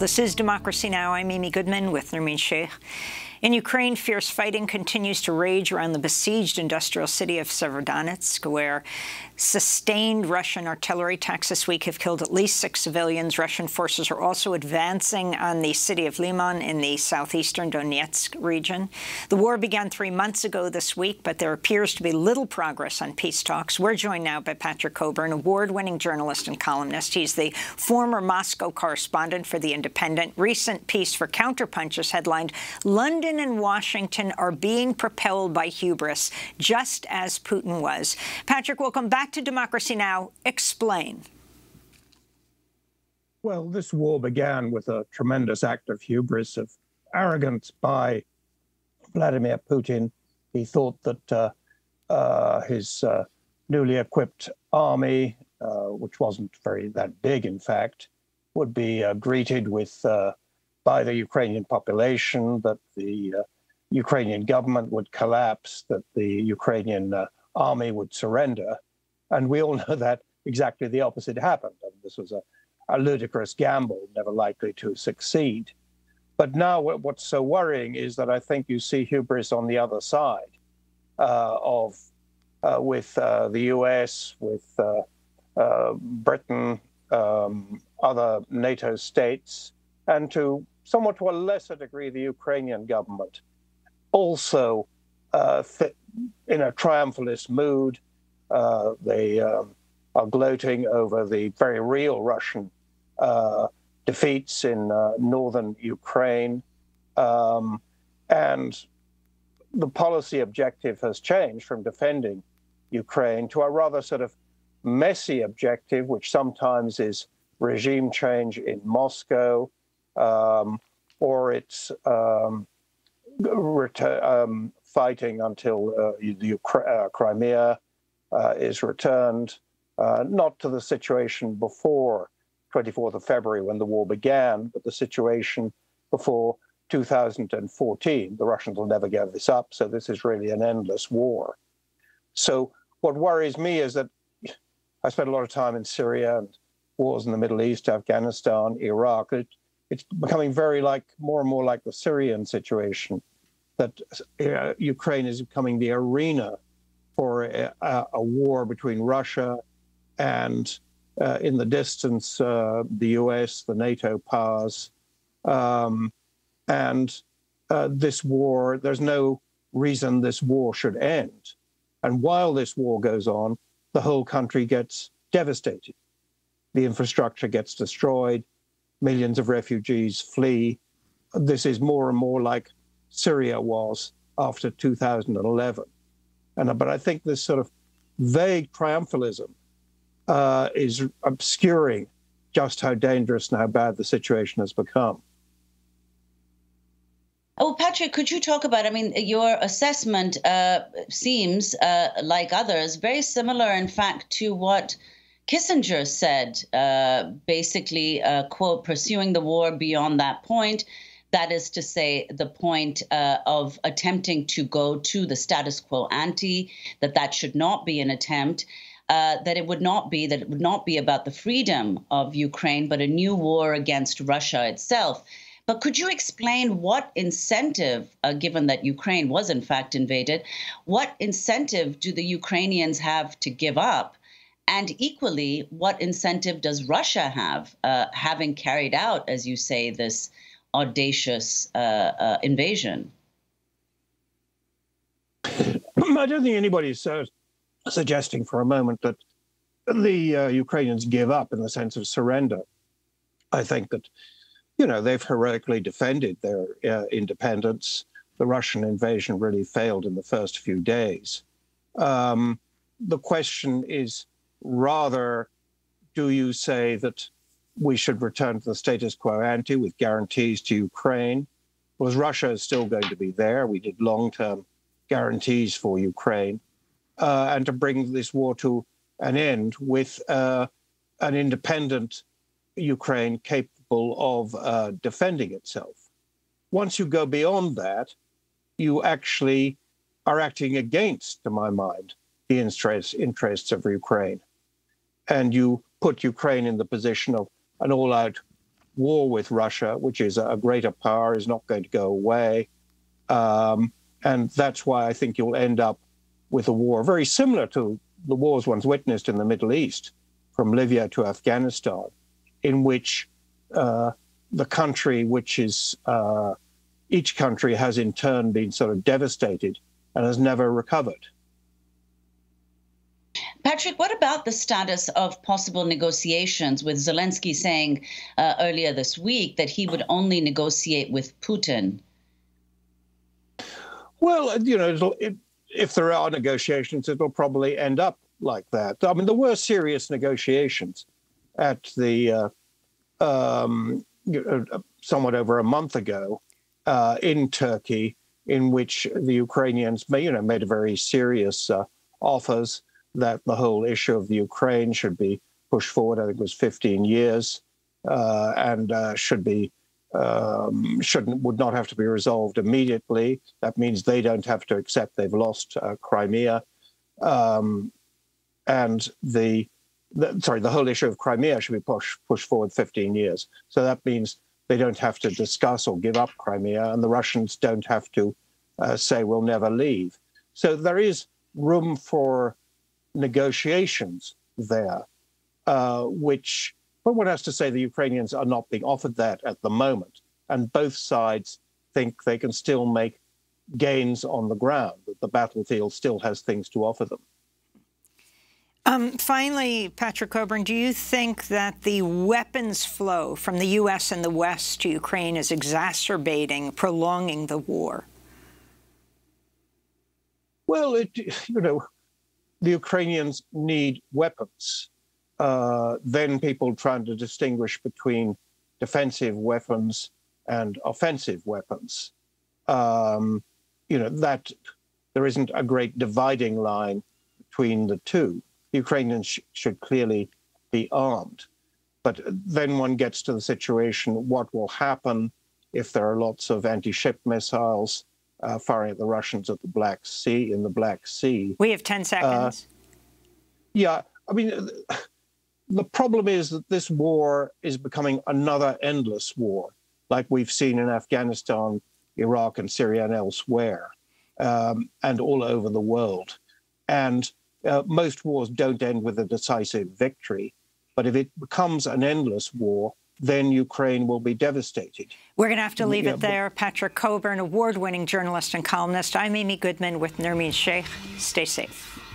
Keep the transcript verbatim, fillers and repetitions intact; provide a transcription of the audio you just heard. This is Democracy Now! I'm Amy Goodman with Nermeen Shaikh. In Ukraine, fierce fighting continues to rage around the besieged industrial city of Severodonetsk, where sustained Russian artillery attacks this week have killed at least six civilians. Russian forces are also advancing on the city of Liman in the southeastern Donetsk region. The war began three months ago this week, but there appears to be little progress on peace talks. We're joined now by Patrick Cockburn, award-winning journalist and columnist. He's the former Moscow correspondent for The Independent. Recent piece for Counterpunch has headlined, "London and Washington are being propelled by hubris, just as Putin was." Patrick, welcome back to Democracy Now! Explain. Well, this war began with a tremendous act of hubris, of arrogance by Vladimir Putin. He thought that uh, uh, his uh, newly equipped army, uh, which wasn't very that big, in fact, would be uh, greeted with uh, by the Ukrainian population, that the uh, Ukrainian government would collapse, that the Ukrainian uh, army would surrender. And we all know that exactly the opposite happened. I mean, this was a, a ludicrous gamble, never likely to succeed. But now what, what's so worrying is that I think you see hubris on the other side uh, of, uh, with uh, the U S, with uh, uh, Britain, um, other NATO states, and to somewhat to a lesser degree, the Ukrainian government, also uh, in a triumphalist mood. Uh, they um, are gloating over the very real Russian uh, defeats in uh, northern Ukraine. Um, and the policy objective has changed from defending Ukraine to a rather sort of messy objective, which sometimes is regime change in Moscow, Um, or it's um, um, fighting until uh, the uh, Crimea uh, is returned, uh, not to the situation before twenty-fourth of February when the war began, but the situation before two thousand fourteen. The Russians will never give this up, so this is really an endless war. So what worries me is that I spent a lot of time in Syria and wars in the Middle East, Afghanistan, Iraq. It, It's becoming very like more and more like the Syrian situation, that uh, Ukraine is becoming the arena for a, a, a war between Russia and, uh, in the distance, uh, the U S, the NATO powers. Um, and uh, this war, there's no reason this war should end. And while this war goes on, the whole country gets devastated. The infrastructure gets destroyed. Millions of refugees flee. This is more and more like Syria was after two thousand eleven. And, but I think this sort of vague triumphalism uh, is obscuring just how dangerous and how bad the situation has become. Oh, Patrick, could you talk about, I mean, your assessment uh, seems, uh, like others, very similar, in fact, to what Kissinger said, uh, basically, uh, quote, pursuing the war beyond that point, that is to say, the point uh, of attempting to go to the status quo ante, that that should not be an attempt, uh, that it would not be, that it would not be about the freedom of Ukraine, but a new war against Russia itself. But could you explain what incentive, uh, given that Ukraine was in fact invaded, what incentive do the Ukrainians have to give up? And equally, what incentive does Russia have, uh, having carried out, as you say, this audacious uh, uh, invasion? I don't think anybody's uh, suggesting for a moment that the uh, Ukrainians give up in the sense of surrender. I think that, you know, they've heroically defended their uh, independence. The Russian invasion really failed in the first few days. Um, the question is, rather, do you say that we should return to the status quo ante with guarantees to Ukraine? Because Russia is still going to be there. We did long-term guarantees for Ukraine. Uh, and to bring this war to an end with uh, an independent Ukraine capable of uh, defending itself. Once you go beyond that, you actually are acting against, to my mind, the interests, interests of Ukraine. And you put Ukraine in the position of an all-out war with Russia, which is a greater power, is not going to go away. Um, and that's why I think you'll end up with a war very similar to the wars one's witnessed in the Middle East, from Libya to Afghanistan, in which uh, the country, which is uh, each country has in turn been sort of devastated and has never recovered. Patrick, what about the status of possible negotiations, with Zelensky saying uh, earlier this week that he would only negotiate with Putin? Well, you know, it'll, it, if there are negotiations, it will probably end up like that. I mean, there were serious negotiations at the uh, um, somewhat over a month ago uh, in Turkey, in which the Ukrainians, you know, made very serious uh, offers that the whole issue of the Ukraine should be pushed forward. I think it was fifteen years, uh, and uh, should be um, shouldn't would not have to be resolved immediately. That means they don't have to accept they've lost uh, Crimea, um, and the, the sorry the whole issue of Crimea should be pushed pushed forward fifteen years. So that means they don't have to discuss or give up Crimea, and the Russians don't have to uh, say we'll never leave. So there is room for negotiations there, uh, which, but one has to say the Ukrainians are not being offered that at the moment, and both sides think they can still make gains on the ground, that the battlefield still has things to offer them. Um, finally, Patrick Cockburn, do you think that the weapons flow from the U S and the West to Ukraine is exacerbating, prolonging the war? Well, it, you know, the Ukrainians need weapons. Uh, then people trying to distinguish between defensive weapons and offensive weapons. Um, you know, that there isn't a great dividing line between the two. The Ukrainians sh should clearly be armed. But then one gets to the situation, what will happen if there are lots of anti-ship missiles Uh, firing at the Russians at the Black Sea, in the Black Sea. We have ten seconds. Uh, yeah, I mean, the problem is that this war is becoming another endless war, like we've seen in Afghanistan, Iraq, and Syria, and elsewhere, um, and all over the world. And uh, most wars don't end with a decisive victory, but if it becomes an endless war, then Ukraine will be devastated. We're going to have to leave yeah, it there. Patrick Cockburn, award-winning journalist and columnist. I'm Amy Goodman with Nermeen Shaikh. Stay safe.